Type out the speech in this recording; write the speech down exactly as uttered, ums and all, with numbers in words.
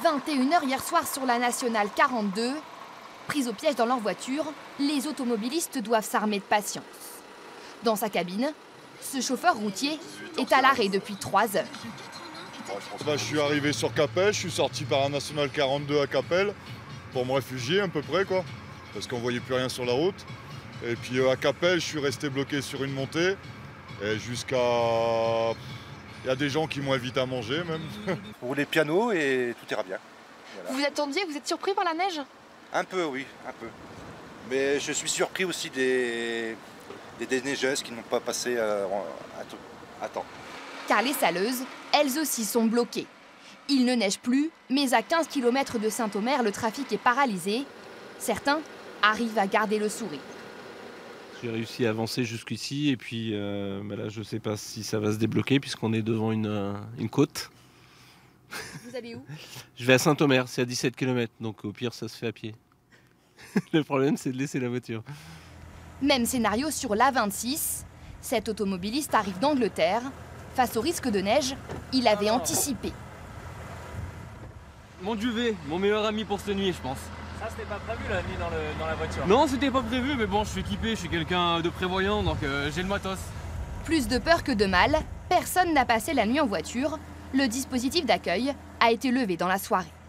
vingt et une heures hier soir sur la nationale quarante-deux. Pris au piège dans leur voiture, les automobilistes doivent s'armer de patience. Dans sa cabine, ce chauffeur routier est à l'arrêt depuis trois heures. Bah, je suis arrivé sur Capelle, je suis sorti par la nationale quarante-deux à Capelle pour me réfugier à peu près, quoi, parce qu'on ne voyait plus rien sur la route. Et puis euh, à Capelle, je suis resté bloqué sur une montée et jusqu'à... Il y a des gens qui m'ont invité à manger même. Vous roulez piano et tout ira bien. Voilà. Vous vous attendiez, vous êtes surpris par la neige? Un peu, oui, un peu. Mais je suis surpris aussi des, des déneigeuses qui n'ont pas passé à, à, à temps. Car les saleuses, elles aussi sont bloquées. Il ne neige plus, mais à quinze kilomètres de Saint-Omer, le trafic est paralysé. Certains arrivent à garder le sourire. J'ai réussi à avancer jusqu'ici et puis euh, bah là, je ne sais pas si ça va se débloquer puisqu'on est devant une, euh, une côte. Vous allez où? Je vais à Saint-Omer, c'est à dix-sept kilomètres, donc au pire ça se fait à pied. Le problème c'est de laisser la voiture. Même scénario sur l'A vingt-six, cet automobiliste arrive d'Angleterre. Face au risque de neige, il avait ah, anticipé. Mon duvet, mon meilleur ami pour cette nuit je pense. Ça c'était pas prévu la nuit dans, le, dans la voiture? Non c'était pas prévu mais bon je suis équipé, je suis quelqu'un de prévoyant donc euh, j'ai le matos. Plus de peur que de mal, personne n'a passé la nuit en voiture. Le dispositif d'accueil a été levé dans la soirée.